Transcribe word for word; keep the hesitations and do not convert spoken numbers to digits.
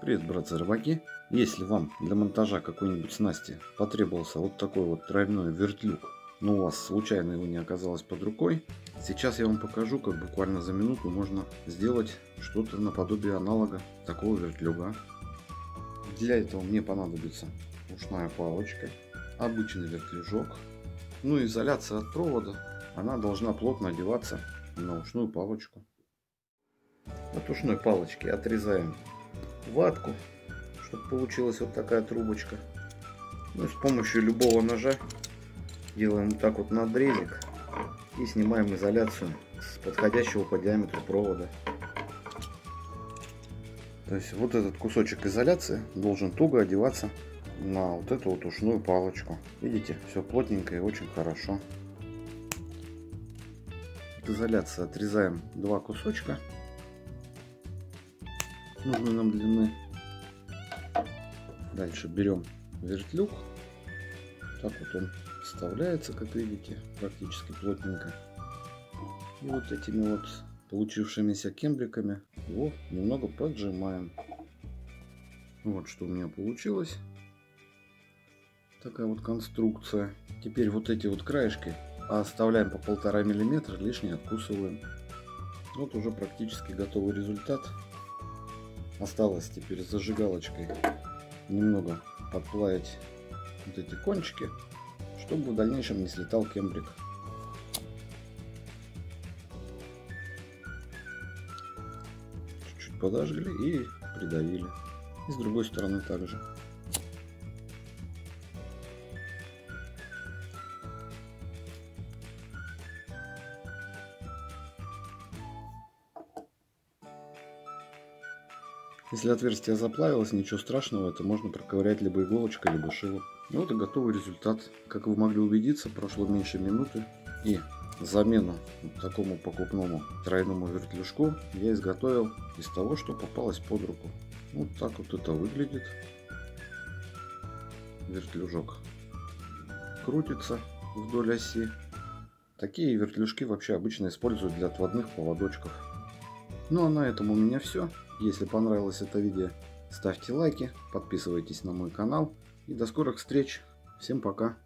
Привет, братцы-рыбаки! Если вам для монтажа какой-нибудь снасти потребовался вот такой вот тройной вертлюг, но у вас случайно его не оказалось под рукой, сейчас я вам покажу, как буквально за минуту можно сделать что-то наподобие аналога такого вертлюга. Для этого мне понадобится ушная палочка, обычный вертлюжок, ну и изоляция от провода, она должна плотно одеваться на ушную палочку. От ушной палочки отрезаем ватку, чтобы получилась вот такая трубочка. Ну и с помощью любого ножа делаем вот так вот надрезик и снимаем изоляцию с подходящего по диаметру провода. То есть вот этот кусочек изоляции должен туго одеваться на вот эту вот ушную палочку. Видите, все плотненько и очень хорошо. От изоляции отрезаем два кусочка нужной нам длины. Дальше берем вертлюг, так вот он вставляется, как видите, практически плотненько, и вот этими вот получившимися кембриками его немного поджимаем. Вот что у меня получилось, такая вот конструкция. Теперь вот эти вот краешки оставляем по полтора миллиметра, лишнее откусываем. Вот уже практически готовый результат. Осталось теперь зажигалочкой немного подплавить вот эти кончики, чтобы в дальнейшем не слетал кембрик. Чуть-чуть подожгли и придавили. И с другой стороны также. Если отверстие заплавилось, ничего страшного, это можно проковырять либо иголочкой, либо шилом. И вот и готовый результат. Как вы могли убедиться, прошло меньше минуты. И замену вот такому покупному тройному вертлюжку я изготовил из того, что попалось под руку. Вот так вот это выглядит. Вертлюжок крутится вдоль оси. Такие вертлюжки вообще обычно используют для отводных поводочков. Ну а на этом у меня все. Если понравилось это видео, ставьте лайки, подписывайтесь на мой канал. И до скорых встреч. Всем пока.